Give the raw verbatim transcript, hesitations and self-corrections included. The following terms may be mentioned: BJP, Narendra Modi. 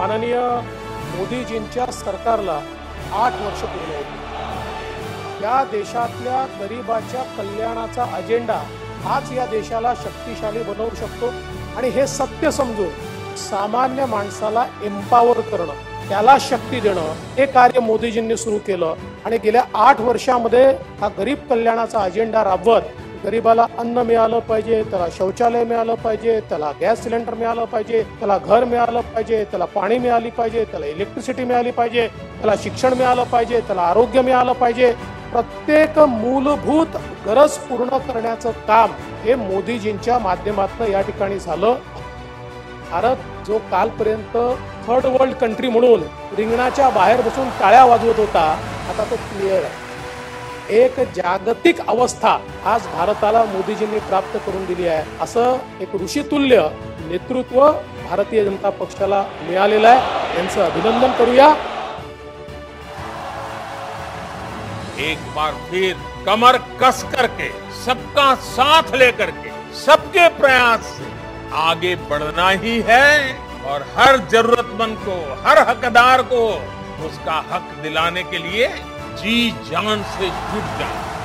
माननीय मोदीजींच्या सरकारला आठ वर्ष पूर्ण होती। या देशातल्या गरिबाच्या कल्याणाचा अजेंडा आज या देशाला शक्तिशाली बनवू शकतो आणि हे सत्य समजून सामान्य माणसाला एम्पावर करणं, त्याला शक्ती देणं हे कार्य मोदीजींनी सुरू केलं आणि गेल्या आठ वर्षांमध्ये हा गरीब कल्याणाचा अजेंडा राबवत गरीबाला अन्न मिळालं पाहिजे, त्याला शौचालय मिळालं पाहिजे, त्याला गॅस सिलेंडर मिळालं पाहिजे, त्याला घर मिळालं पाहिजे, त्याला पाणी मिळाली पाहिजे, त्याला इलेक्ट्रिसिटी मिळाली पाहिजे, त्याला शिक्षण मिळालं पाहिजे, त्याला आरोग्य मिळालं पाहिजे, प्रत्येक मूलभूत गरज पूर्ण करण्याचं काम हे मोदीजींच्या माध्यमातून या ठिकाणी झालं। भारत जो कालपर्यंत थर्ड वर्ल्ड कंट्री म्हणून रिंगणाच्या बाहेर बसून टाळ्या वाजवत होता, आता तो क्लिअर आहे। एक जागतिक अवस्था आज भारताला मोदीजींनी प्राप्त करून दिली आहे, असं एक ऋषितुल्य नेतृत्व भारतीय जनता पक्षाला मिळालेलं आहे। त्यांचं अभिनंदन करूया। एक बार फिर कमर कस करके सबका साथ लेकर के सबके प्रयास से आगे बढ़ना ही है और हर जरूरतमंद को, हर हकदार को उसका हक दिलाने के लिए जी जान से जुट जाए।